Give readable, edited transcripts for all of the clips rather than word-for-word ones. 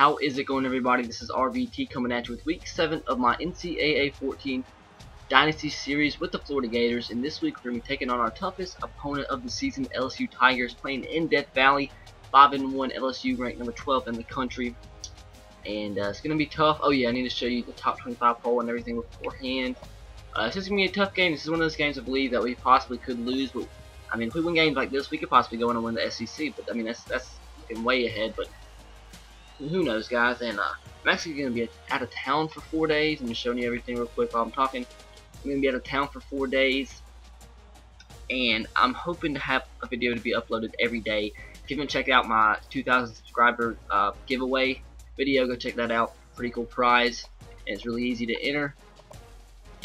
How is it going, everybody? This is RVT coming at you with week 7 of my NCAA 14 Dynasty series with the Florida Gators. And this week we're going to be taking on our toughest opponent of the season, LSU Tigers, playing in Death Valley. 5-1 LSU, ranked number 12 in the country. And it's going to be tough. Oh yeah, I need to show you the top 25 poll and everything beforehand. This is going to be a tough game. This is one of those games I believe that we possibly could lose. But I mean, if we win games like this, we could possibly go on and win the SEC. But I mean, that's looking way ahead. But who knows, guys? And I'm actually going to be out of town for 4 days. I'm just showing you everything real quick while I'm talking. I'm going to be out of town for 4 days, and I'm hoping to have a video to be uploaded every day. If you haven't checked out my 2,000 subscriber giveaway video, go check that out. Pretty cool prize, and it's really easy to enter.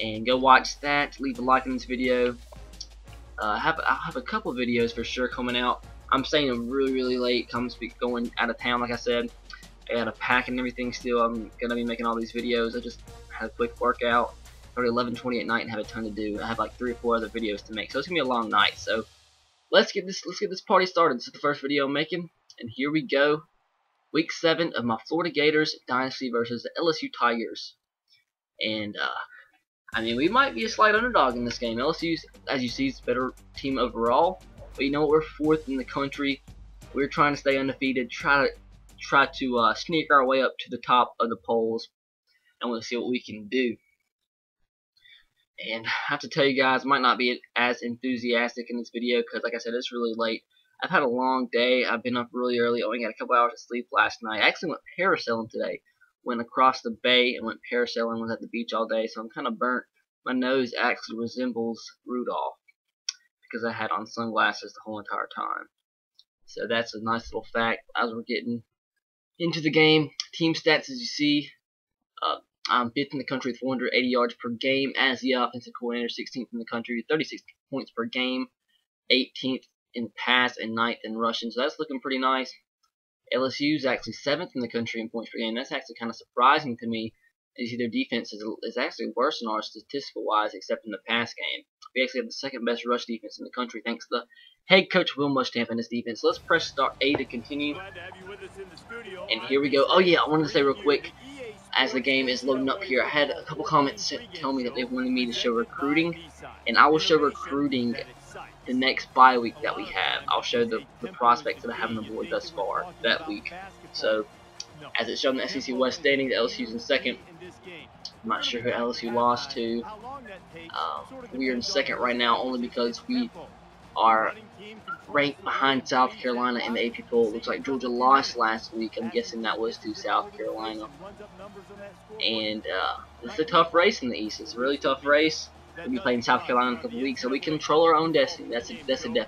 And go watch that. Leave a like on this video. I'll have a couple videos for sure coming out. I'm staying up really late. Going out of town, like I said. I had a pack and everything still. I'm going to be making all these videos. I just had a quick workout. Started 11:20 at night and have a ton to do. I have like 3 or 4 other videos to make. So it's going to be a long night. So let's get this party started. This is the first video I'm making. And here we go. Week 7 of my Florida Gators Dynasty versus the LSU Tigers. And I mean, we might be a slight underdog in this game. LSU's, as you see, is a better team overall. But you know what? We're 4th in the country. We're trying to stay undefeated. Try to sneak our way up to the top of the polls, and we'll see what we can do. And I have to tell you guys, I might not be as enthusiastic in this video because, like I said, it's really late. I've had a long day. I've been up really early. Only got a couple hours of sleep last night. I actually went parasailing today. Went across the bay and went parasailing. Was at the beach all day, so I'm kind of burnt. My nose actually resembles Rudolph because I had on sunglasses the whole entire time. So that's a nice little fact as we're getting into the game. Team stats, as you see, I'm 5th in the country with 480 yards per game as the offensive coordinator, 16th in the country, 36 points per game, 18th in pass, and 9th in rushing. So that's looking pretty nice. LSU's actually 7th in the country in points per game. That's actually kind of surprising to me. You see, their defense is actually worse than ours statistical-wise, except in the pass game. We actually have the 2nd best rush defense in the country, thanks to the head coach Will Muschamp and his defense. So let's press start A to continue. And here we go. Oh yeah, I wanted to say real quick, as the game is loading up here, I had a couple comments tell me that they wanted me to show recruiting, and I will show recruiting the next bye week that we have. I'll show the prospects that I have on the board thus far that week. So, as it's shown in the SEC West standing, the LSU's in 2nd. I'm not sure who LSU lost to. We are in 2nd right now only because we are ranked behind South Carolina in the AP poll. It looks like Georgia lost last week. I'm guessing that was to South Carolina. And it's a tough race in the East. It's a really tough race. We'll be playing South Carolina in a couple weeks, so we control our own destiny. That's a definite.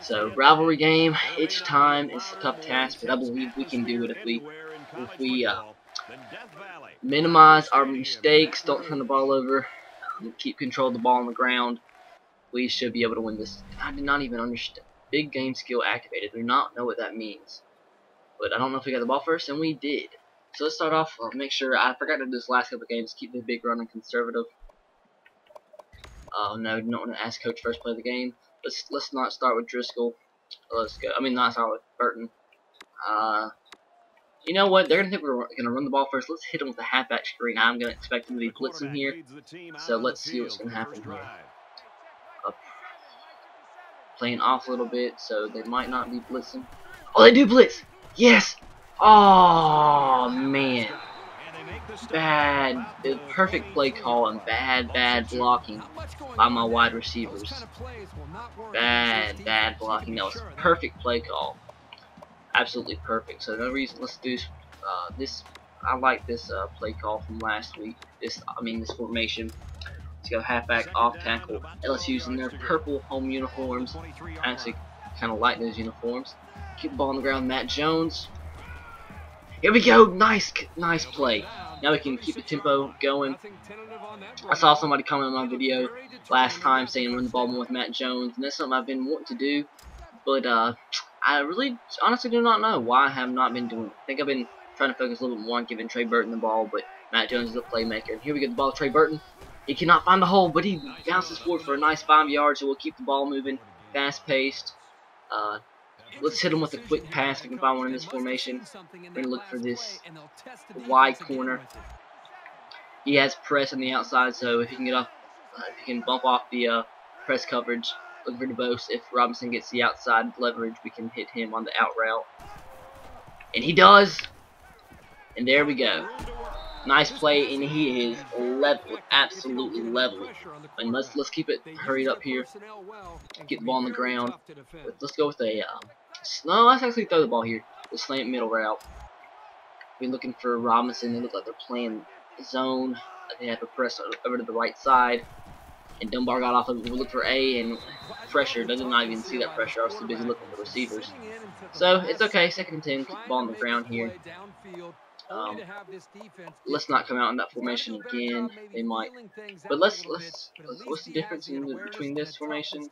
So, rivalry game, each time, it's a tough task, but I believe we can do it if we minimize our mistakes, don't turn the ball over, keep control of the ball on the ground. We should be able to win this. I did not even understand. Big game skill activated. I do not know what that means. But I don't know if we got the ball first, and we did. So let's start off. I'll make sure. I forgot to do this last couple of games. Keep the big run and conservative. Oh no, don't want to ask coach first play of the game. Let's not start with Driskel. Let's go. I mean, not start with Burton. You know what? They're gonna think we're gonna run the ball first. Let's hit him with a halfback screen. I'm gonna expect him to be blitzing here. So let's see what's gonna happen here. Playing off a little bit, so they might not be blitzing. Oh, they do blitz! Yes! Oh man, bad, the perfect play call and bad blocking by my wide receivers. Bad blocking. That was a perfect play call. Absolutely perfect. So no reason. Let's do this. I like this play call from last week. I mean this formation. Let's go halfback off tackle. LSU's in their purple home uniforms. I actually kind of like those uniforms. Keep the ball on the ground. Matt Jones. Here we go. Nice play. Now we can keep the tempo going. I saw somebody comment on my video last time saying run the ball more with Matt Jones, and that's something I've been wanting to do, but I really honestly do not know why I have not been doing it. I think I've been trying to focus a little bit more on giving Trey Burton the ball, but Matt Jones is a playmaker. And here we get the ball to Trey Burton. He cannot find the hole, but he bounces forward for a nice 5 yards, so we'll keep the ball moving, fast-paced. Let's hit him with a quick pass. We can find one in this formation. We're going to look for this wide corner. He has press on the outside, so if he can get off, if he can bump off the press coverage, look for DeBose. If Robinson gets the outside leverage, we can hit him on the out route. And he does. And there we go. Nice play, and he is leveled, absolutely leveled. And let's keep it hurried up here. Get the ball on the ground. Let's go with a no. Let's actually throw the ball here. The slant middle route. We're looking for Robinson. They look like they're playing zone. They have a press over to the right side, and Dunbar got off of it. We look for A and pressure. Doesn't not even see that pressure. I was too busy looking for receivers. So it's okay. Second and 10. Keep the ball on the ground here. Let's not come out in that formation again. They might, but let's what's the difference in between this formation?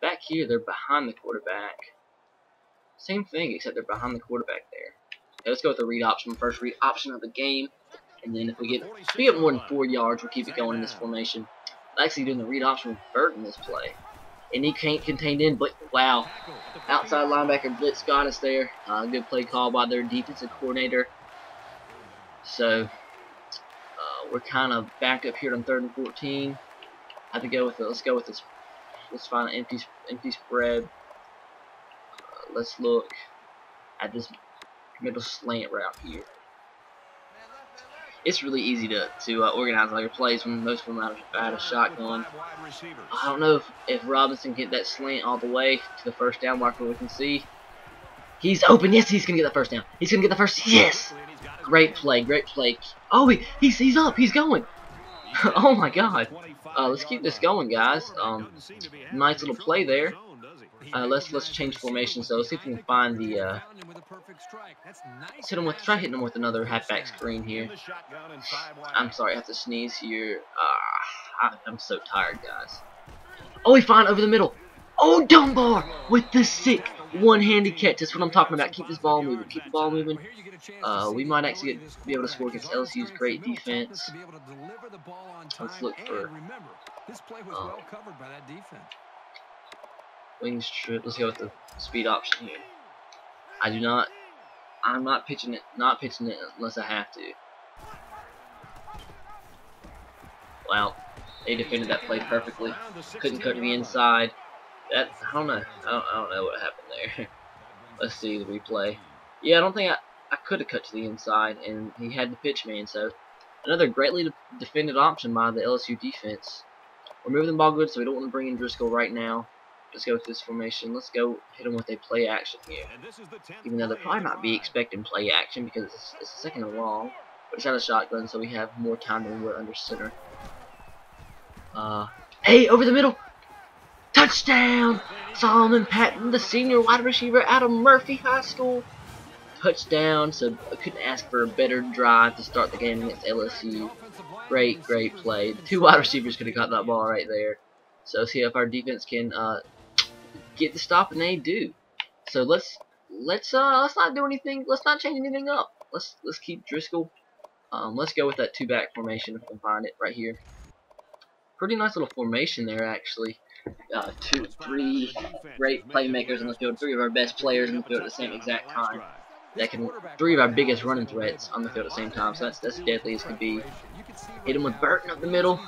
Back here they're behind the quarterback. Same thing, except they're behind the quarterback there. Okay, let's go with the read option, first read option of the game, and then if we get more than 4 yards, we'll keep it going in this formation. I'm actually doing the read option with Burton this play. And he can't contain in, but wow. Outside linebacker blitz got us there. Good play call by their defensive coordinator. So, we're kind of back up here on 3rd and 14. I have to go with it. Let's go with this. Let's find an empty spread. Let's look at this middle slant route here. It's really easy to organize all your plays when most of them are out of shotgun. I don't know if Robinson can get that slant all the way to the first down marker. We can see he's open. Yes, he's gonna get the first down. He's gonna get the first. Yes, great play, great play. Oh, he's up. He's going. Oh my God. Let's keep this going, guys. Nice little play there. Let's change formation. So let's see if we can find the. Let's hit him with try hitting him with another halfback screen here. I'm sorry, I have to sneeze here. I'm so tired, guys. Oh, he found over the middle. Oh, Dunbar with the sick one-handed catch. That's what I'm talking about. Keep this ball moving. Keep the ball moving. We might actually be able to score against LSU's great defense. Let's look for. Wings trip. Let's go with the speed option here. I do not. I'm not pitching it. Not pitching it unless I have to. Wow, they defended that play perfectly. Couldn't cut to the inside. That I don't know. I don't know what happened there. Let's see the replay. Yeah, I don't think I could have cut to the inside, and he had the pitch man. So another greatly defended option by the LSU defense. We're moving the ball good, so we don't want to bring in Driskel right now. Let's go with this formation. Let's go hit them with a play action here. Even though they'll probably not be expecting play action because it's a second and long. But it's out of shotgun, so we have more time than we're under center. Hey, over the middle. Touchdown. Solomon Patton, the senior wide receiver out of Murphy High School. Touchdown. So I couldn't ask for a better drive to start the game against LSU. Great, great play. Two wide receivers could have caught that ball right there. So let's see if our defense can... get the stop, and they do. So let's not do anything. Let's not change anything up. Let's keep Driskel. Let's go with that two-back formation if we can find it right here. Pretty nice little formation there, actually. 2, 3 great playmakers on the field. 3 of our best players on the field at the same exact time. That can 3 of our biggest running threats on the field at the same time. So that's deadly as could be. Hit him with Burton up the middle.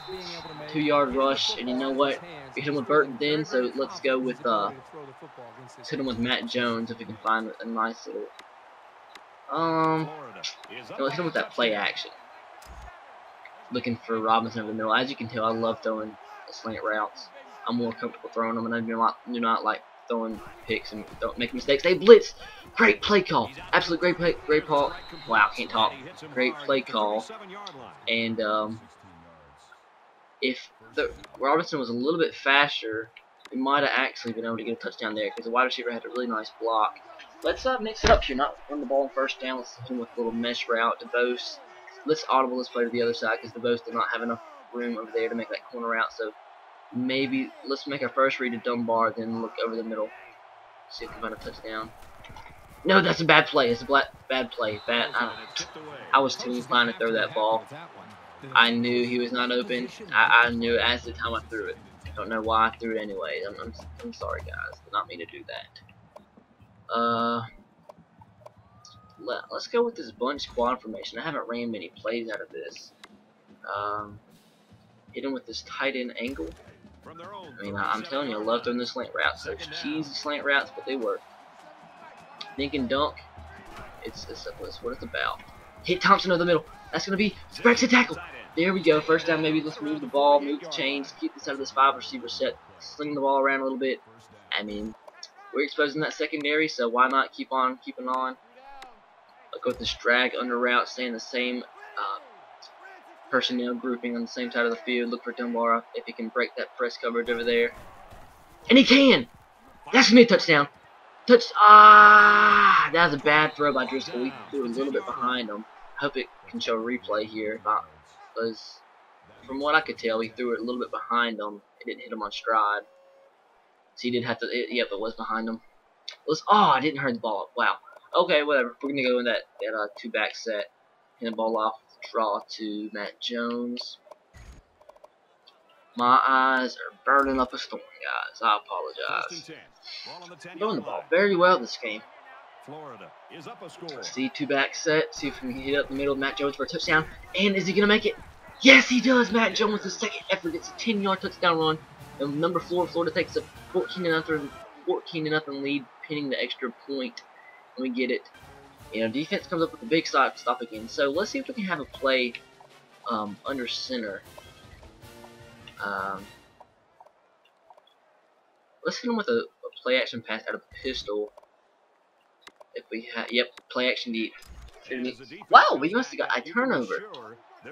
2-yard rush, and you know what? We hit him with Burton then, so let's go with let's hit him with Matt Jones if we can find a nice little let's hit him with that play action. Looking for Robinson over the middle. As you can tell, I love throwing slant routes. I'm more comfortable throwing them, and I do not like throwing picks and don't make mistakes. They blitz. Great play call. Absolute great call. Wow, can't talk. Great play call. And if the Robinson was a little bit faster, we might have actually been able to get a touchdown there because the wide receiver had a really nice block. Let's mix it up here. Not run the ball on first down. Let's hit him with a little mesh route. DeBose. Let's audible this play to the other side because DeBose did not have enough room over there to make that corner route. So maybe let's make our first read to Dunbar, then look over the middle. See if we find a touchdown. No, that's a bad play. It's a bad play. I was too inclined to throw that ball. I knew he was not open. I knew as the time I threw it. Don't know why I threw it anyways. I'm sorry, guys. Did not mean to do that. Let's go with this bunch squad formation. I haven't ran many plays out of this. Hit him with this tight end angle. I mean, I'm telling you, I love throwing the slant routes. They're cheesy slant routes, but they work. Dink and dunk. It's what it's about. Hit Thompson over the middle. That's going to be Braxton tackle. There we go. First down, maybe. Let's move the ball, move the chains, keep this out of this 5 receiver set, sling the ball around a little bit. I mean, we're exposing that secondary, so why not keep on keeping on? I'll go with this drag under route, staying the same personnel grouping on the same side of the field. Look for Dunbar if he can break that press coverage over there. And he can! That's gonna be a touchdown. Ah, that was a bad throw by Driskel. We threw a little bit behind him. I hope it can show a replay here. Because from what I could tell, he threw it a little bit behind him. It didn't hit him on stride. So he didn't have to. Yep, it was behind him. I didn't hurt the ball up. Wow. Okay, whatever. We're gonna go in that two back set. Hand the ball off. Draw to Matt Jones. My eyes are burning up a storm, guys. I apologize. Doing the ball very well this game. Florida is up a score. See, two back set. See if we can hit up the middle of Matt Jones for a touchdown. And is he going to make it? Yes, he does. Matt Jones, the second effort, gets a 10-yard touchdown run. And number 4, Florida takes a 14-0 lead, pinning the extra point. And we get it. You know, defense comes up with a big stop again. So let's see if we can have a play under center. Let's hit him with a play-action pass out of the pistol. If we have, yep, play-action deep. Wow, we must have got a turnover.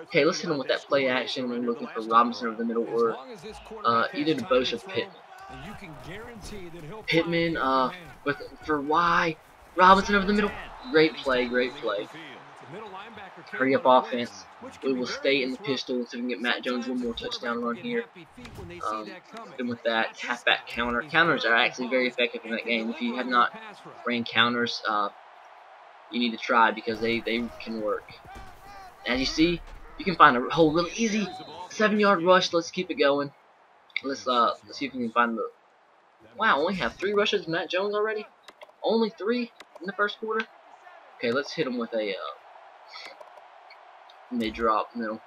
Okay, let's hit him with that play-action. We're looking for Robinson over the middle, or either DeBose or Pittman. Pittman, for Y. Robinson over the middle. Great play, great play. Hurry up offense. We will stay in the pistol until we can get Matt Jones one more touchdown run here. And with that halfback counter. Counters are actually very effective in that game. If you have not ran counters, you need to try, because they can work. As you see, you can find a hole really easy. 7-yard rush. Let's keep it going. Let's see if we can find the... Wow, only have 3 rushes with Matt Jones already? Only 3 in the first quarter? Okay, let's hit him with a... mid drop middle.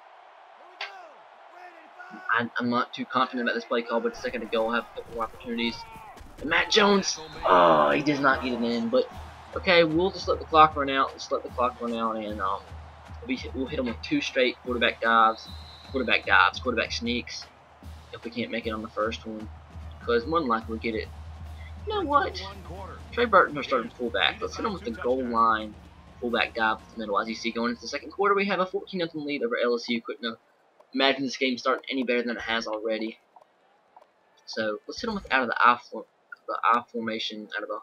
I'm not too confident about this play call, but a second ago I'll have a couple more opportunities. And Matt Jones, oh, he does not get it in, but okay, we'll just let the clock run out. Just let the clock run out, and we'll hit him with 2 straight quarterback sneaks if we can't make it on the first one, because more than likely we'll get it. You know what? Trey Burton will start fullback. Let's hit him with the goal line. Fullback dive with the middle. As you see, going into the second quarter, we have a 14-0 lead over LSU. Couldn't imagine this game starting any better than it has already. So let's hit them with out of the I formation. Out of the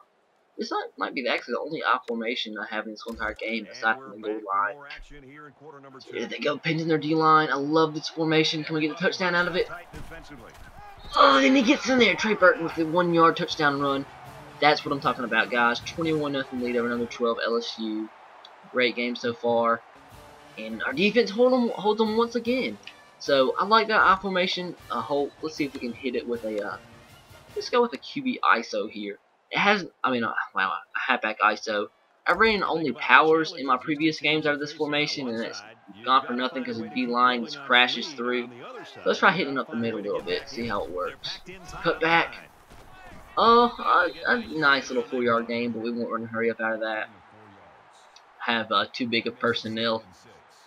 this might be actually the only I formation I have in this whole entire game, aside from the goal line. So here they go, pinning their D line. I love this formation. Can we get a touchdown out of it? Oh, and he gets in there. Trey Burton with the 1-yard touchdown run. That's what I'm talking about, guys. 21-0 lead over number 12 LSU. Great game so far, and our defense holds them once again. So I like that I formation. I hope. Let's see if we can hit it with a. Let's go with a QB ISO here. It has. I mean, wow, a halfback ISO. I ran only powers in my previous games out of this formation, and it's gone for nothing because the D line just crashes through. So let's try hitting up the middle a little bit. See how it works. Cut back. Oh, a nice little 4-yard gain, but we won't run a hurry up out of that. Have too big of personnel,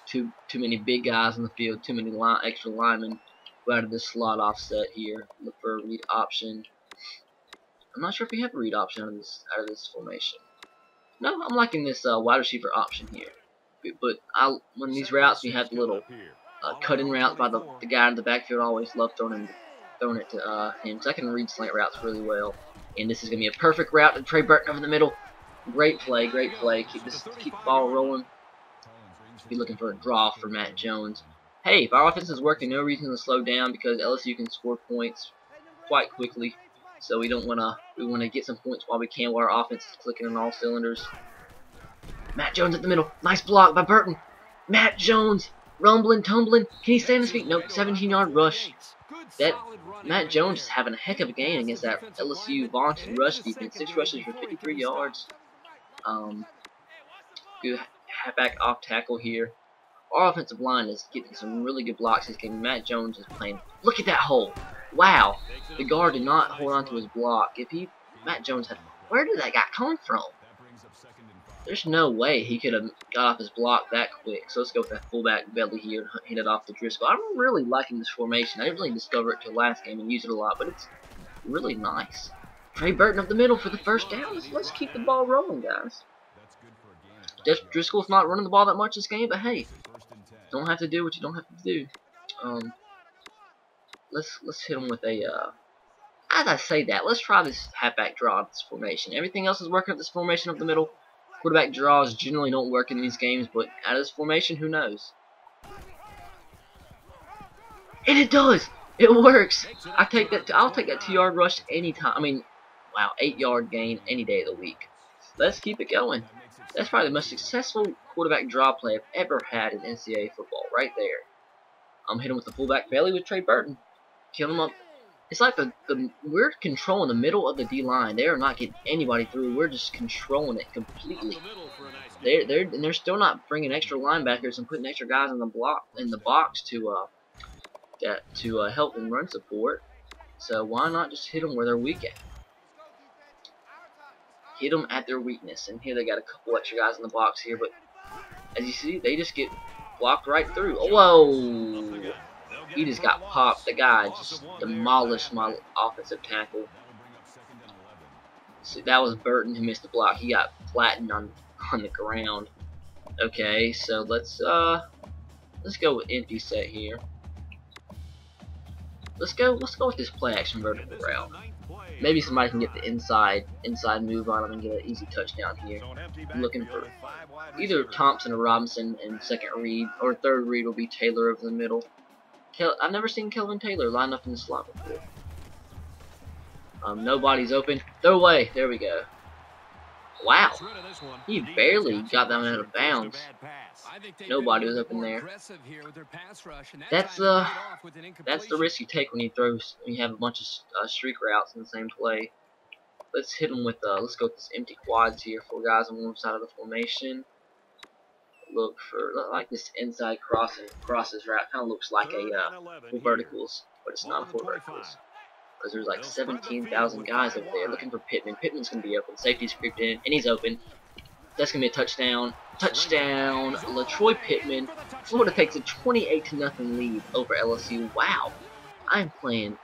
too many big guys in the field, too many extra linemen. Go out of this slot offset here. Look for a read option. I'm not sure if we have a read option out of this formation. No, I'm liking this wide receiver option here. But when these routes, we have the little cutting route by the guy in the backfield. I always love throwing it to him, so I can read slant routes really well. And this is gonna be a perfect route to Trey Burton over the middle. Great play, great play. Keep the ball rolling. Be looking for a draw for Matt Jones. Hey, if our offense is working, no reason to slow down, because LSU can score points quite quickly. So we wanna get some points while we can, while our offense is clicking on all cylinders. Matt Jones at the middle. Nice block by Burton. Matt Jones rumbling, tumbling. Can he stand his feet? Nope. 17-yard rush. that Matt Jones is having a heck of a game against that LSU vaunted rush defense. 6 rushes for 53 yards. Good halfback off tackle here. Our offensive line is getting some really good blocks this game. Matt Jones is playing. Look at that hole. Wow. The guard did not hold on to his block. If he, Matt Jones had, where did that guy come from? There's no way he could have got off his block that quick. So let's go with that fullback belly here and hit it off to Driskel. I'm really liking this formation. I didn't really discover it till last game and use it a lot, but it's really nice. Trey Burton up the middle for the first down. Let's keep the ball rolling, guys. Jeff Driskel's not running the ball that much this game, but hey, don't have to do what you don't have to do. Let's hit him with a. As I say that, let's try this halfback draw of this formation. Everything else is working up this formation up the middle. Quarterback draws generally don't work in these games, but out of this formation, who knows? And it does. It works. I take that. I'll take that 2-yard rush anytime. I mean, wow, 8-yard gain any day of the week. Let's keep it going. That's probably the most successful quarterback draw play I've ever had in NCAA football, right there. I'm hitting with the fullback belly with Trey Burton. Kill him up. It's like we're controlling the middle of the D-line. They are not getting anybody through. We're just controlling it completely. They're still not bringing extra linebackers and putting extra guys in the box to help them run support. So why not just hit them where they're weak at? Hit them at their weakness. And here they got a couple extra guys in the box here, but as you see, they just get blocked right through. Whoa! He just got popped. The guy just demolished my offensive tackle. So that was Burton who missed the block. He got flattened on the ground. Okay, so let's go with empty set here. Let's go with this play action vertical route. Maybe somebody can get the inside move on him and get an easy touchdown here. I'm looking for either Thompson or Robinson in second read, or third read will be Taylor over the middle. I've never seen Kelvin Taylor line up in the slot before. Nobody's open. Throw away. There we go. Wow. He barely got that one out of bounds. Nobody was open there. That's the risk you take when you have a bunch of streak routes in the same play. Let's hit him with let's go with this empty quads here. 4 guys on one side of the formation. Look for like this inside crosses route. Kind of looks like a full verticals, but it's not a full verticals. Because there's like 17,000 guys over there looking for Pittman. Pittman's going to be open. Safety's creeped in, and he's open. That's going to be a touchdown. Touchdown, LaTroy Pittman. Florida takes a 28-0 lead over LSU. Wow, I'm playing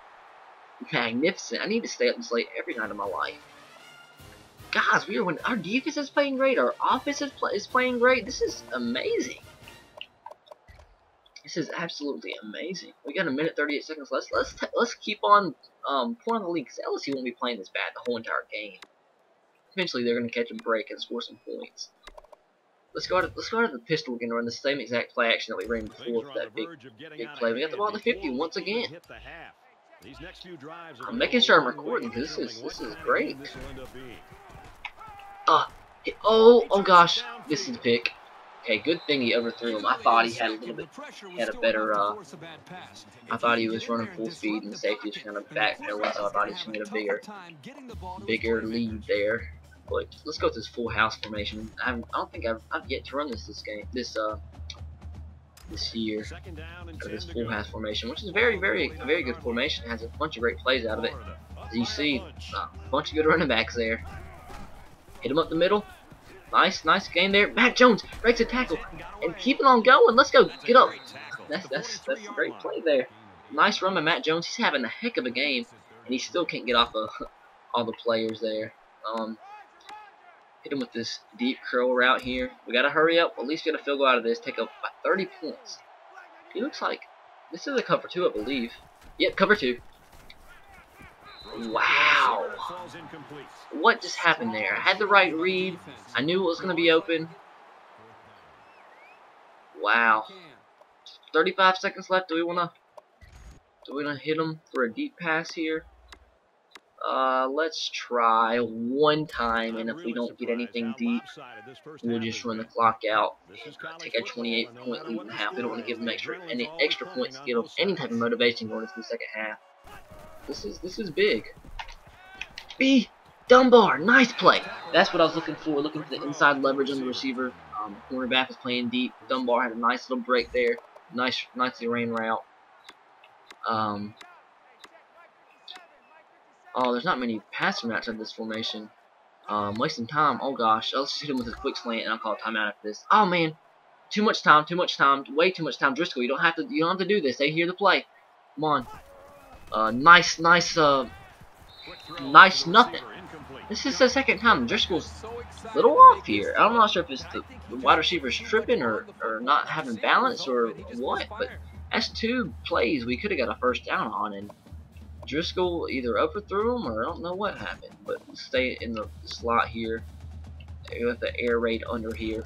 magnificent. I need to stay up this late every night of my life. Guys, we are winning. Our defense is playing great. Our offense is playing great. This is amazing. This is absolutely amazing. We got a minute 38 seconds left. Let's keep on pouring the lead, because LSU won't be playing this bad the whole entire game. Eventually, they're going to catch a break and score some points. Let's go out of the pistol. We're going to run the same exact play action that we ran before with that big play. We got the ball to 50 once again. I'm making sure I'm recording, because this is great. Oh gosh, this is the pick. Okay, good thing he overthrew him. I thought he had a better, I thought he was running full speed and the safety was kind of back there, so I thought he should get a bigger lead there. But let's go with this full house formation. I don't think I've yet to run this game, this year, this full house formation, which is a very good formation. It has a bunch of great plays out of it. As you see, a bunch of good running backs there. Hit him up the middle. Nice game there. Matt Jones breaks a tackle and keep it on going. Let's go. Get up. That's a great play there. Nice run by Matt Jones. He's having a heck of a game, and he still can't get off of all the players there. Hit him with this deep curl route here. We gotta hurry up. At least get a field goal out of this. Take up by 30 points. He looks like this is a cover 2, I believe. Yep, cover 2. Wow. What just happened there? I had the right read. I knew it was going to be open. Wow. 35 seconds left. Do we want to hit him for a deep pass here? Let's try one time, and if we don't get anything deep, we'll just run the clock out and take a 28-point lead in the half. We don't want to give them any extra points, give them any type of motivation going into the second half. This is big. B. Dunbar, nice play. That's what I was looking for, looking for the inside leverage on the receiver. Cornerback was playing deep. Dunbar had a nice little break there. Nicely ran route. Oh, there's not many passing routes in this formation. Wasting time. Oh gosh, I'll just hit him with a quick slant, and I'll call a timeout after this. Oh man, too much time, way too much time. Driskel, you don't have to do this. They hear the play. Come on. Nice nothing. This is the second time. Driskel's a little off here. I'm not sure if it's the wide receiver's tripping or not having balance or what, but that's two plays we could have got a first down on, and Driskel either overthrew him or I don't know what happened. But stay in the slot here with the air raid under here.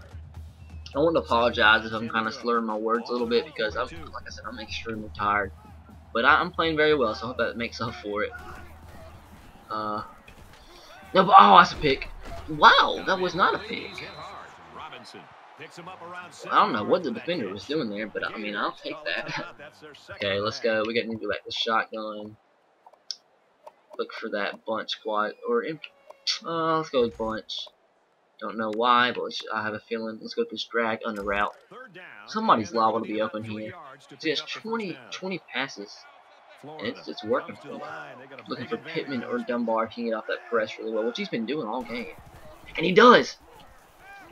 I want to apologize if I'm kind of slurring my words a little bit because, like I said, I'm extremely tired. But I'm playing very well, so I hope that makes up for it. No, but, oh, that's a pick. Wow, that was not a pick. I don't know what the defender was doing there, but, I mean, I'll take that. Okay, let's go. We got to go back to shotgun. Look for that bunch squad. Let's go with bunch. Don't know why, but I have a feeling. Let's go with this drag on the route. Somebody's liable to be open here. See, it's 20 passes. And it's working for him. Looking for Pittman or Dunbar. Can get off that press really well, which he's been doing all game. And he does.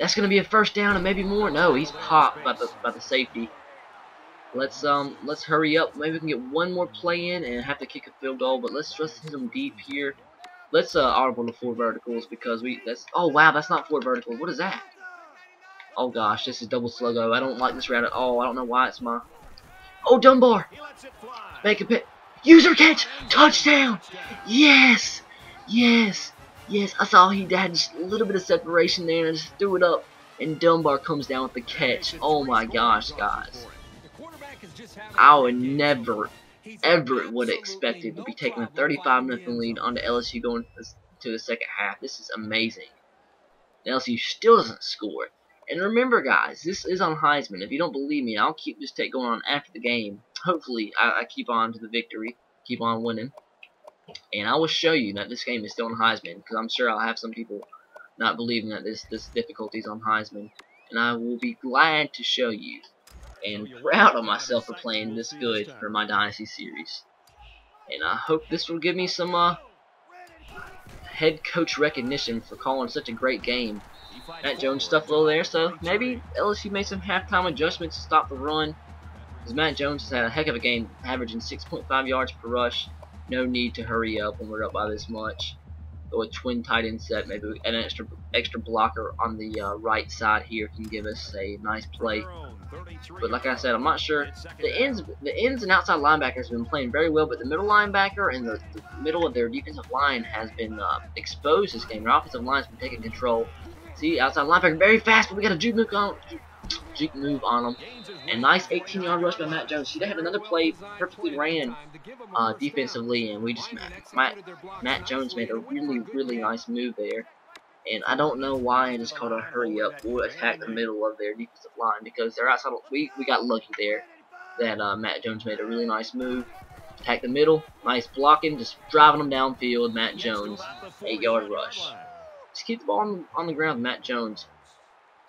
That's gonna be a first down and maybe more. No, he's popped by the safety. Let's hurry up. Maybe we can get one more play in and have to kick a field goal. But let's hit him deep here. Let's audible to four verticals because oh wow, that's not four verticals. What is that? Oh gosh, this is double sluggo. I don't like this route at all. I don't know why it's my. Oh, Dunbar. Make a pick. User catch! Touchdown! Yes! Yes! Yes! I saw he had just a little bit of separation there and I just threw it up. And Dunbar comes down with the catch. Oh my gosh, guys. I would never, ever would have expected to be taking a 35-0 lead on the LSU going to the second half. This is amazing. The LSU still doesn't score. And remember, guys, this is on Heisman. If you don't believe me, I'll keep this take going on after the game. Hopefully, I keep on to the victory, keep on winning. And I will show you that this game is still on Heisman, because I'm sure I'll have some people not believing that this difficulty is on Heisman. And I will be glad to show you, and proud of myself for playing this good for my Dynasty series. And I hope this will give me some head coach recognition for calling such a great game. Matt Jones stuffed low there, so maybe LSU made some halftime adjustments to stop the run. Because Matt Jones has had a heck of a game, averaging 6.5 yards per rush. No need to hurry up when we're up by this much. Go a twin tight end set, maybe an extra blocker on the right side here can give us a nice play. But like I said, I'm not sure. The ends and outside linebackers have been playing very well, but the middle linebacker and the middle of their defensive line has been exposed this game. Their offensive line's been taking control. See, outside linebacker, very fast, but we got a juke move on him. And nice 18-yard rush by Matt Jones. See, they had another play perfectly ran defensively, and we just Matt Jones made a really, really nice move there. And I don't know why I just called a hurry up or attack the middle of their defensive line because they're outside. We got lucky there that Matt Jones made a really nice move. Attack the middle, nice blocking, just driving them downfield. Matt Jones, 8-yard rush. Just keep the ball on the ground with Matt Jones.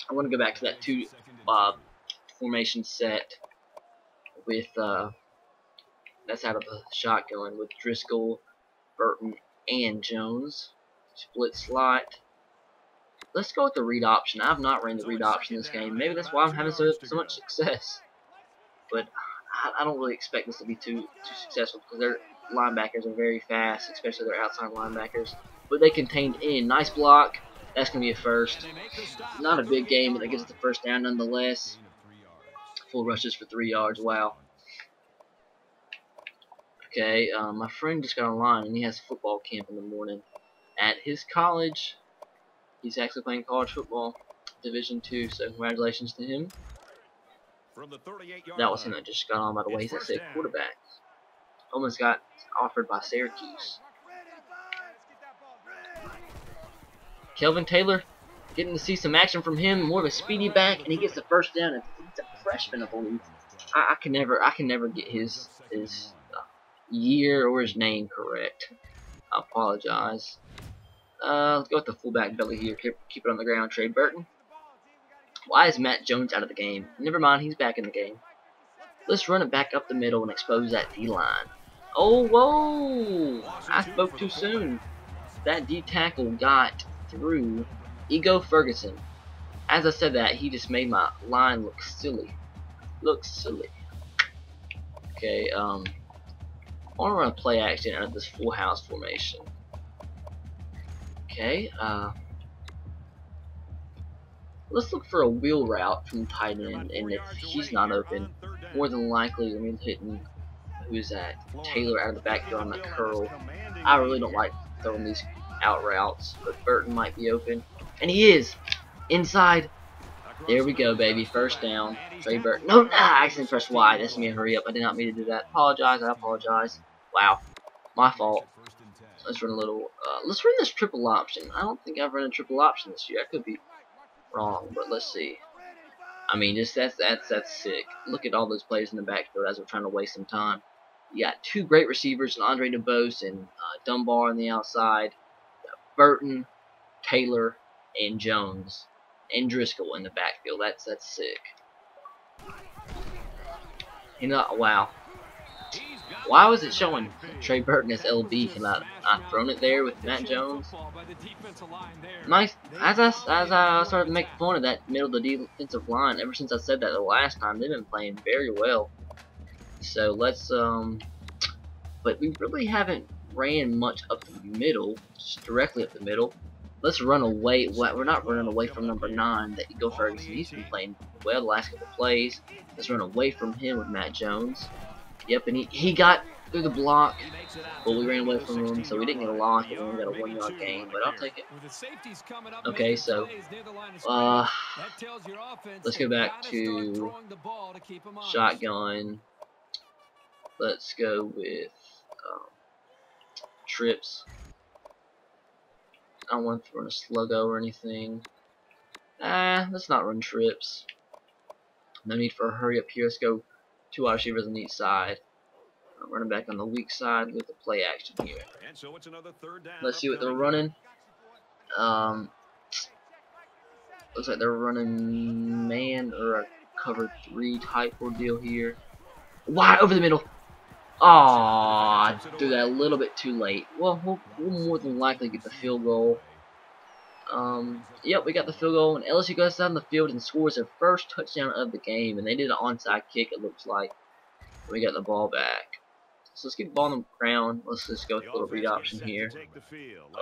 I want to go back to that two formation set with that's out of the shotgun with Driskel, Burton, and Jones. Split slot. Let's go with the read option. I've not ran the read option in this game. Maybe that's why I'm having so much success. But I don't really expect this to be too successful because their linebackers are very fast, especially their outside linebackers. But they contained in. Nice block. That's going to be a first. Not a big game, but that gives us the first down nonetheless. Full rushes for 3 yards. Wow. Okay, my friend just got online, and he has football camp in the morning at his college. He's actually playing college football, Division II, so congratulations to him. That was him that just got on, by the way. He's actually a quarterback. Almost got offered by Syracuse. Kelvin Taylor, getting to see some action from him, more of a speedy back, and he gets the first down. And he's a freshman, I believe. I can never get his year or his name correct. I apologize. Let's go with the fullback belly here. Keep it on the ground, Trey Burton. Why is Matt Jones out of the game? Never mind, he's back in the game. Let's run it back up the middle and expose that D-line. Oh, whoa! I spoke too soon. That D-tackle got through Ego Ferguson. As I said that, he just made my line look silly. Looks silly. Okay, I want to run a play action out of this full house formation. Okay, let's look for a wheel route from tight end, and if he's not open, more than likely we're hitting, who's that, Taylor out of the backfield on the curl. I really don't like throwing these out routes, but Burton might be open, and he is! Inside! There we go, baby, first down, Trey Burton. No, I accidentally pressed Y, that's me, hurry up, I did not mean to do that. Apologize, I apologize. Wow, my fault. Let's run a little, let's run this triple option. I don't think I've run a triple option this year, I could be wrong, but let's see. I mean, just that's sick. Look at all those players in the backfield as we're trying to waste some time. You got two great receivers, and Andre DeBose and Dunbar on the outside. Burton, Taylor, and Jones, and Driskel in the backfield. That's sick. You know, wow. Why was it showing Trey Burton as LB? Can I thrown it there with Matt Jones? Nice. As I started to make fun of that middle of the defensive line, ever since I said that the last time, they've been playing very well. So let's but we really haven't ran much up the middle, just directly up the middle. Let's run away. We're not running away from number 9, that Ego Ferguson. He's been playing well the last couple plays. Let's run away from him with Matt Jones. Yep, and he got through the block, but we ran away from him, so we didn't get a loss, and we only got a 1-yard gain, but I'll take it. Okay, so, let's go back to shotgun. Let's go with trips. I don't want to run a sluggo or anything. Let's not run trips. No need for a hurry up here. Let's go. 2 wide receivers on each side. I'm running back on the weak side with the play action here. Let's see what they're running. Looks like they're running man or a cover 3 type ordeal here. Wide over the middle. Aw, I threw that a little bit too late. Well, we'll more than likely get the field goal. Yep, we got the field goal, and LSU goes down the field and scores their first touchdown of the game, and they did an onside kick, it looks like. We got the ball back. So let's get the ball on the ground. Let's just go with a little read option here.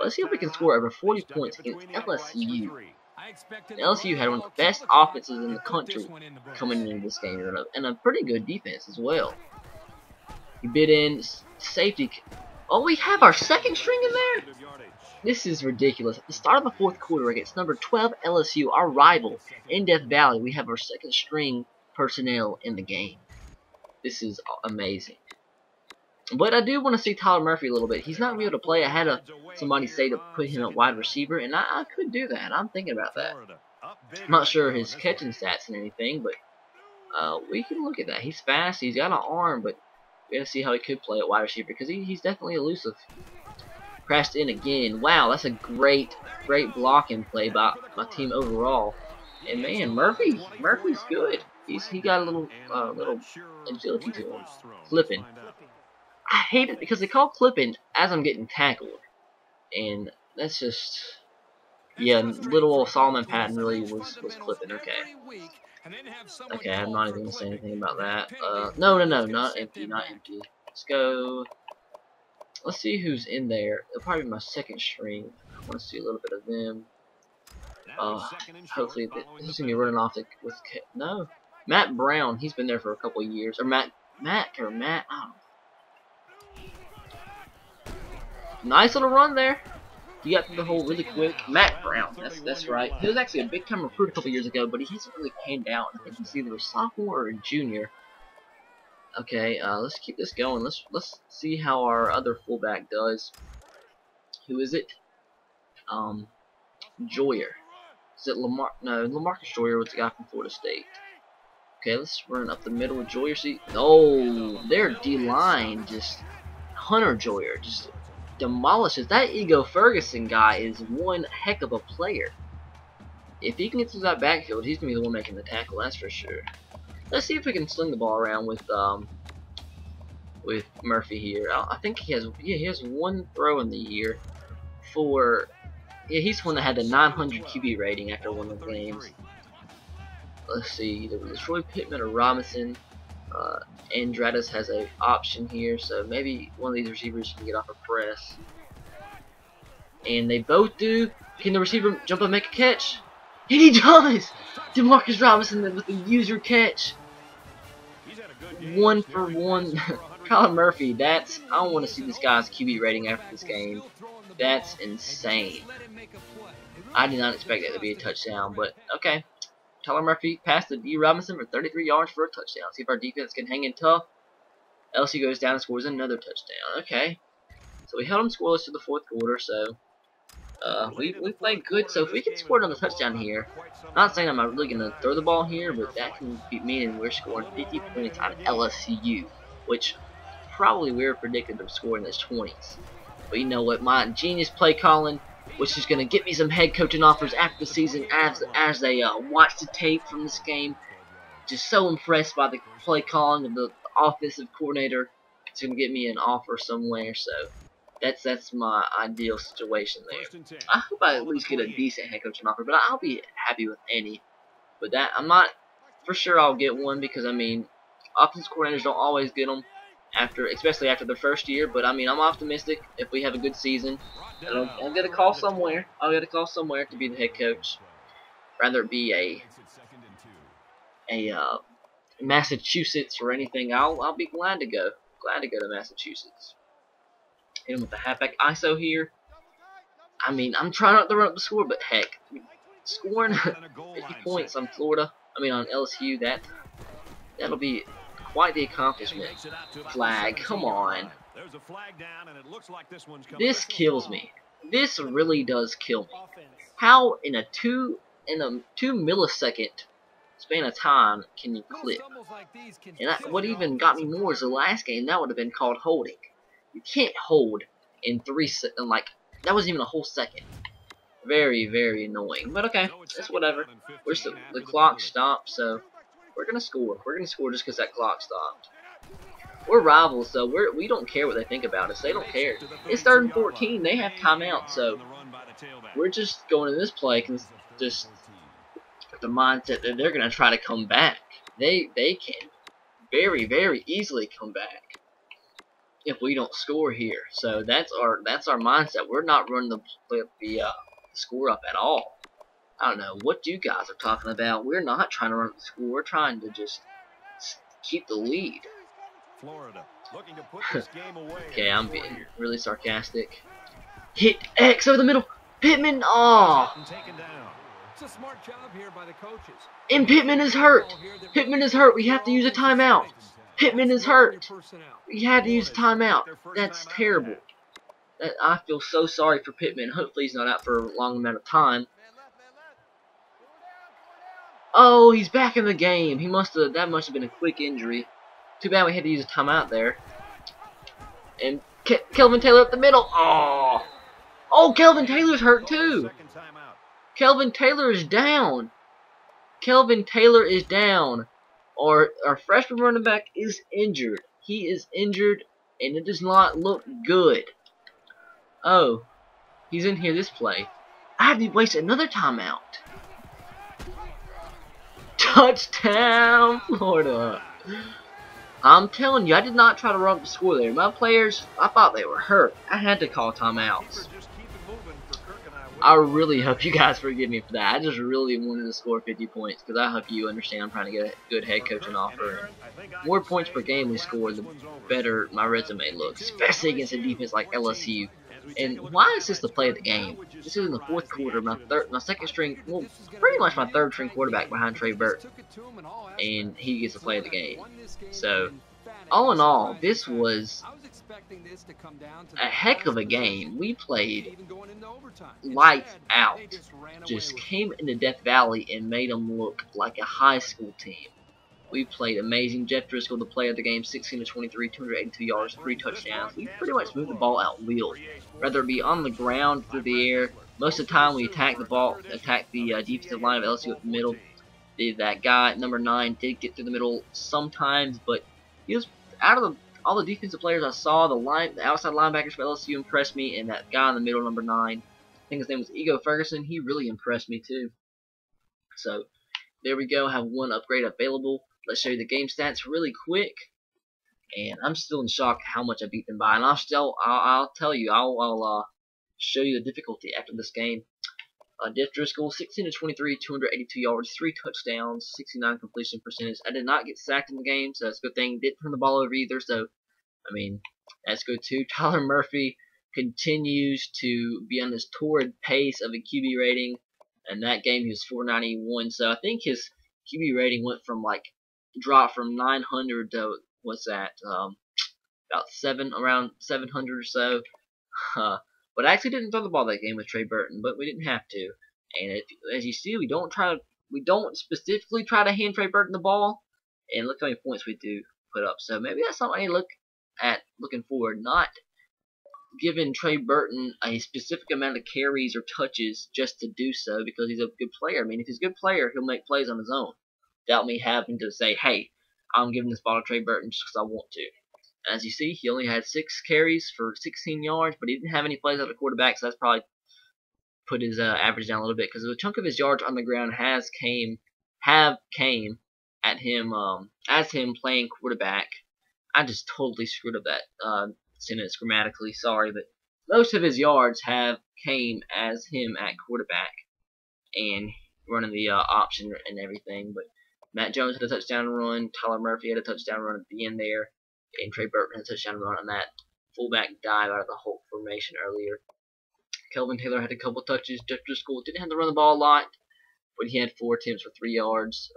Let's see if we can score over 40 points against LSU. And LSU had one of the best offenses in the country coming into this game, and a pretty good defense as well. He bid in, safety. Oh, we have our second string in there? This is ridiculous. At the start of the fourth quarter against number 12 LSU, our rival in Death Valley, we have our second string personnel in the game. This is amazing. But I do want to see Tyler Murphy a little bit. He's not going to be able to play. I had somebody say to put him at wide receiver, and I could do that. I'm thinking about that. I'm not sure his catching stats and anything, but we can look at that. He's fast. He's got an arm, but we're going to see how he could play at wide receiver because he's definitely elusive. Crashed in again. Wow, that's a great blocking play by my team overall. And man, Murphy's good. He got a little agility to him. Clipping. I hate it because they call clipping as I'm getting tackled, and that's just, yeah. Little old Solomon Patton really was clipping. Okay. I'm not even gonna say anything about that. No, not empty. Let's go. Let's see who's in there. It'll probably be my second string. I want to see a little bit of them. Hopefully, this is going to be running off with no. Matt Brown, he's been there for a couple of years. Or Matt, I don't know. Nice little run there. He got through the hole really quick. Matt Brown, that's right. He was actually a big-time recruit a couple of years ago, but he hasn't really panned out. I think he's either a sophomore or a junior. Okay, let's keep this going. Let's see how our other fullback does. Who is it? Joyner. Is it Lamar? No, Lamarcus Joyner was the guy from Florida State. Okay, let's run up the middle with Joyner. See, oh, their D-line just, Hunter Joyner just demolishes. That Ego Ferguson guy is one heck of a player. If he can get through that backfield, he's going to be the one making the tackle, that's for sure. Let's see if we can sling the ball around with Murphy here. I think he has, yeah, he has one throw in the year for, yeah, he's the one that had the 900 QB rating after one of the games. Let's see, either LaTroy Pittman or Robinson. Andradas has an option here, so maybe one of these receivers can get off a press. And they both do. Can the receiver jump and make a catch? And he does! DeMarcus Robinson with the user catch. One for one. Tyler Murphy, that's, I don't want to see this guy's QB rating after this game. That's insane. I did not expect that to be a touchdown, but okay. Tyler Murphy passed to D. Robinson for 33 yards for a touchdown. See if our defense can hang in tough. LSU goes down and scores another touchdown. Okay. So we held them scoreless to the fourth quarter, so we played good, so if we can score another touchdown here, not saying I'm really going to throw the ball here, but that can mean we're scoring 50 points on LSU, which probably we were predicted to score in the 20s. But you know what, my genius play calling, which is going to get me some head coaching offers after the season as they watch the tape from this game. Just so impressed by the play calling of the offensive coordinator. It's going to get me an offer somewhere, so that's my ideal situation there. I hope I at least get a decent head coaching offer, but I'll be happy with any. But that, I'm not for sure I'll get one because, I mean, offensive coordinators don't always get them, especially after their first year. But, I mean, I'm optimistic if we have a good season. I'll get a call somewhere. I'll get a call somewhere to be the head coach. Rather it be a Massachusetts or anything. I'll be glad to go. Glad to go to Massachusetts. Hit him with the halfback ISO here. I mean, I'm trying not to run up the score, but heck, scoring 50 points on Florida, I mean on LSU, that'll be quite the accomplishment. Flag, come on. This kills me. This really does kill me. How in a two millisecond span of time can you clip? And what even got me more is the last game that would have been called holding. You can't hold in 3 seconds, like, that wasn't even a whole second. Very, very annoying. But okay, it's whatever. We're still, the clock stopped, so we're going to score. We're going to score just because that clock stopped. We're rivals, so we don't care what they think about us. They don't care. It's 3rd and 14. They have timeout, so we're just going to this play just with the mindset that they're going to try to come back. They can very, very easily come back if we don't score here. So that's our mindset. We're not running the score up at all. I don't know what you guys are talking about. We're not trying to run up the score. We're trying to just keep the lead. Florida looking to put this game away. Okay, I'm being really sarcastic. Hit X over the middle. Pittman, oh. It's a smart job here by the coaches. And Pittman is hurt. Pittman is hurt. We have to use a timeout. Pittman is hurt. We had to use timeout. That's terrible. That, I feel so sorry for Pittman. Hopefully he's not out for a long amount of time. Oh, he's back in the game. He must have. That must have been a quick injury. Too bad we had to use a timeout there. And Kelvin Taylor up the middle. Oh, Kelvin Taylor's hurt too. Kelvin Taylor is down. Kelvin Taylor is down. Our freshman running back is injured. He is injured, and it does not look good. Oh, he's in here this play. I had to waste another timeout. Touchdown, Florida. I'm telling you, I did not try to run up the score there. My players, I thought they were hurt. I had to call timeouts. I really hope you guys forgive me for that. I just really wanted to score 50 points because I hope you understand I'm trying to get a good head coaching offer. More points per game we score, the better my resume looks, especially against a defense like LSU. And why is this the play of the game? This is in the fourth quarter. My second string, well, pretty much my third string quarterback behind Trey Burton, and he gets the play of the game. So, all in all, this was a heck of a game. We played lights out. Just came into Death Valley and made them look like a high school team. We played amazing. Jeff Driskel, the player of the game, 16 to 23, 282 yards, 3 touchdowns. We pretty much moved the ball outfield, whether it be on the ground, through the air. Most of the time, we attacked the ball, attacked the defensive line of LSU up the middle. That guy, number 9, did get through the middle sometimes, but he was out of the, all the defensive players I saw. The outside linebackers for LSU impressed me, and that guy in the middle, number 9, I think his name was Ego Ferguson. He really impressed me too. So there we go. I have one upgrade available. Let's show you the game stats really quick. And I'm still in shock how much I beat them by. And I'll tell you, I'll show you the difficulty after this game. Jeff Driskel, 16 to 23, 282 yards, 3 touchdowns, 69 completion percentage. I did not get sacked in the game, so that's a good thing. Didn't turn the ball over either, so, I mean, that's good too. Tyler Murphy continues to be on this torrid pace of a QB rating. In that game, he was 491, so I think his QB rating went from, like, dropped from 900 to, what's that, about 700 or so. But I actually didn't throw the ball that game with Trey Burton, but we didn't have to. And as you see, we don't specifically try to hand Trey Burton the ball. And look how many points we do put up. So maybe that's something I need to look at looking forward. Not giving Trey Burton a specific amount of carries or touches just to do so because he's a good player. I mean, if he's a good player, he'll make plays on his own. Without me having to say, hey, I'm giving this ball to Trey Burton just because I want to. As you see, he only had 6 carries for 16 yards, but he didn't have any plays at the quarterback, so that's probably put his average down a little bit. Because a chunk of his yards on the ground came at him as him playing quarterback. I just totally screwed up that sentence grammatically. Sorry, but most of his yards came as him at quarterback and running the option and everything. But Matt Jones had a touchdown run. Tyler Murphy had a touchdown run at the end there. And Trey Burton had a touchdown run on that fullback dive out of the Hulk formation earlier. Kelvin Taylor had a couple touches. Jeff Driskel didn't have to run the ball a lot, but he had 4 attempts for 3 yards.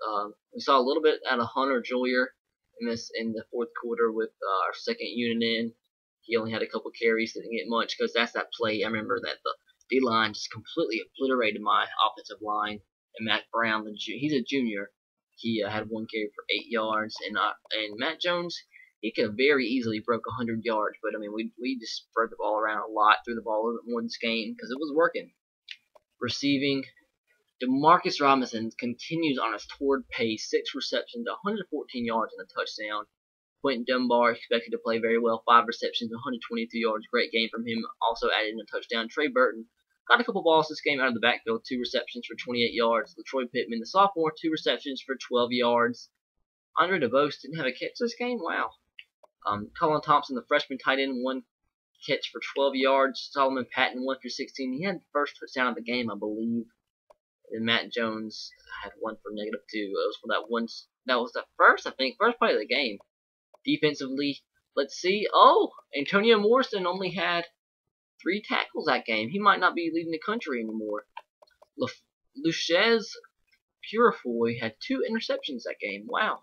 We saw a little bit out of Hunter Joyner in the fourth quarter with our second unit in. He only had a couple carries, didn't get much because that's that play. I remember that the D line just completely obliterated my offensive line. And Matt Brown, he's a junior, he had 1 carry for 8 yards, and Matt Jones. He could have very easily broke 100 yards, but, I mean, we just spread the ball around a lot, threw the ball a little bit more in this game, because it was working. Receiving, DeMarcus Robinson continues on his toward pace, 6 receptions, 114 yards, and a touchdown. Quentin Dunbar expected to play very well, 5 receptions, 122 yards, great game from him, also added in a touchdown. Trey Burton got a couple balls this game out of the backfield, 2 receptions for 28 yards. LaTroy Pittman, the sophomore, 2 receptions for 12 yards. Andre DeBose didn't have a catch this game, wow. Colin Thompson, the freshman tight end, 1 catch for 12 yards. Solomon Patton, 1 for 16. He had the first touchdown of the game, I believe. And Matt Jones had 1 for -2. It was for that one. That was the first, I think, first play of the game. Defensively, let's see. Oh, Antonio Morrison only had 3 tackles that game. He might not be leading the country anymore. Lef Luchez Purifoy had 2 interceptions that game. Wow.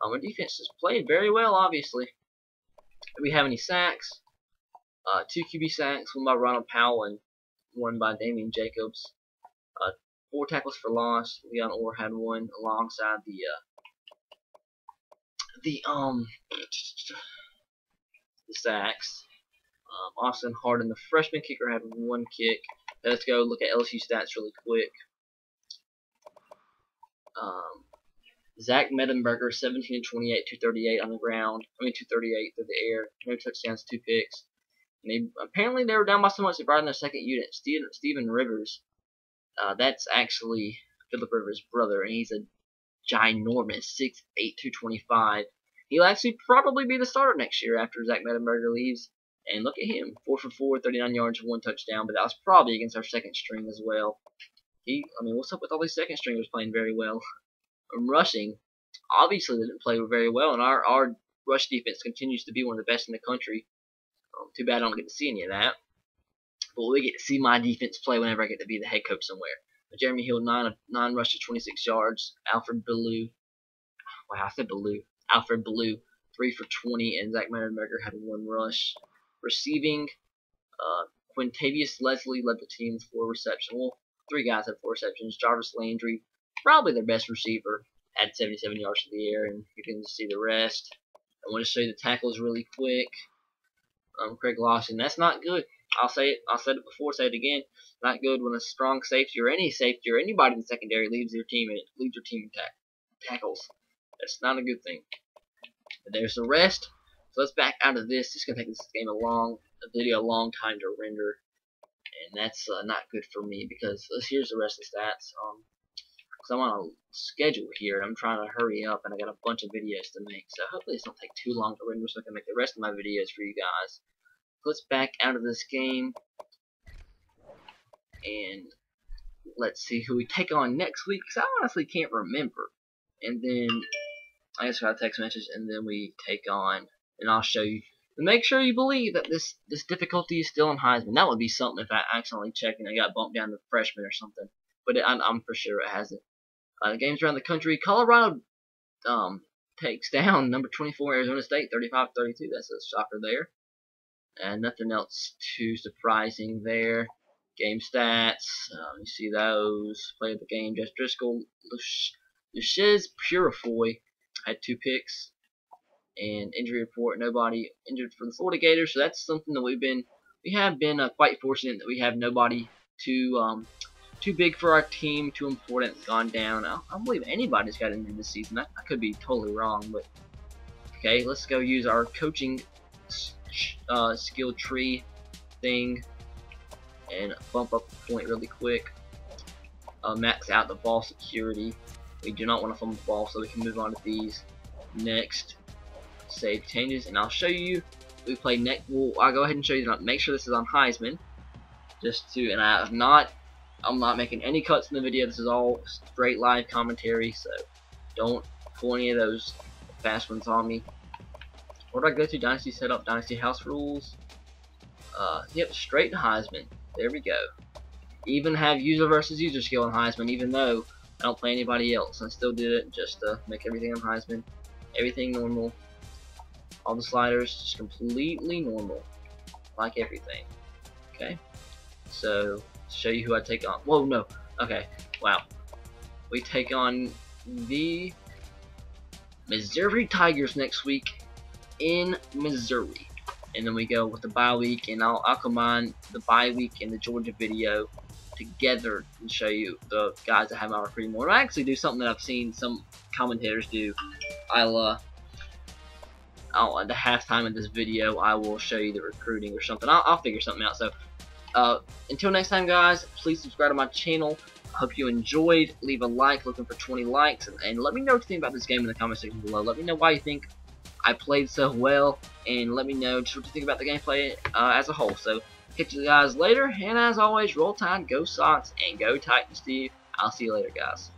Our defense is playing very well, obviously. Did we have any sacks? 2 QB sacks, 1 by Ronald Powell and 1 by Damian Jacobs. 4 tackles for loss. Leon Orr had 1 alongside the sacks. Austin Harden, the freshman kicker, had 1 kick. Let's go look at LSU stats really quick. Zach Mettenberger, 17 to 28, 238 on the ground. I mean, 238 through the air. 2 touchdowns, 2 picks. And apparently, they were down by so much they brought in their second unit. Steven Rivers, that's actually Philip Rivers' brother, and he's a ginormous 6'8", 225. He'll actually probably be the starter next year after Zach Mettenberger leaves. And look at him, 4 for 4, 39 yards, 1 touchdown. But that was probably against our second string as well. I mean, what's up with all these second stringers playing very well? Rushing, obviously they didn't play very well, and our rush defense continues to be one of the best in the country. Too bad I don't get to see any of that. But we get to see my defense play whenever I get to be the head coach somewhere. Jeremy Hill, 9 rushes, 26 yards. Alfred Ballou. Wow, I said Ballou. Alfred Ballou, 3 for 20, and Zach Mettenberger had one rush. Receiving, Quintavious Leslie led the team with 4 receptions. Well, 3 guys had 4 receptions. Jarvis Landry, probably their best receiver, had 77 yards to the air, and you can see the rest. I want to show you the tackles really quick. Craig Lawson, that's not good. I said it before, say it again. Not good when a strong safety or anybody in the secondary leads your team in tackles. That's not a good thing. But there's the rest. So let's back out of this. It's gonna take this game a long time to render, and that's not good for me because here's the rest of the stats. Because I'm on a schedule here and I'm trying to hurry up, and I got a bunch of videos to make. So hopefully this don't take too long to render, so I can make the rest of my videos for you guys. Let's back out of this game, and let's see who we take on next week, because I honestly can't remember. And then I just got a text message, and then we take on, and I'll show you. And make sure you believe that this difficulty is still in Heisman. That would be something if I accidentally checked and I got bumped down to freshman or something. But I'm for sure it hasn't. The games around the country, Colorado takes down number 24 Arizona State, 35-32. That's a shocker there. And nothing else too surprising there. Game stats, you see those. Play of the game, Jeff Driskel. Luchez Purifoy had 2 picks. And injury report, nobody injured for the Florida Gators. So that's something that we have been quite fortunate that we have nobody too big for our team, too important, gone down. I don't believe anybody's got injured this season. I could be totally wrong, but okay, let's go use our coaching skill tree thing and bump up the point really quick. Max out the ball security. We do not want to fumble the ball, so we can move on to these next save changes, and I'll show you. We play next. Well, I'll go ahead and show you. Make sure this is on Heisman, just to. And I have not. I'm not making any cuts in the video. This is all straight live commentary, so don't pull any of those fast ones on me. Where do I go to? Dynasty setup, Dynasty house rules. Yep, straight to Heisman. There we go. Even have user versus user skill on Heisman, even though I don't play anybody else. I still did it just to make everything on Heisman. Everything normal. All the sliders just completely normal. Like everything. Okay? So, show you who I take on. Whoa, no. Okay. Wow. We take on the Missouri Tigers next week. In Missouri, and then we go with the bye week, and I'll combine the bye week and the Georgia video together and show you the guys that have my recruiting more. I actually do something that I've seen some commentators do. I'll at the halftime of this video I will show you the recruiting or something. I'll figure something out. So until next time, guys, please subscribe to my channel. I hope you enjoyed. Leave a like. Looking for 20 likes, and let me know what you think about this game in the comment section below. Let me know why you think I played so well, and let me know just what you think about the gameplay as a whole. So, catch you guys later, and as always, roll tide, go Sox, and go Titan Steve. I'll see you later, guys.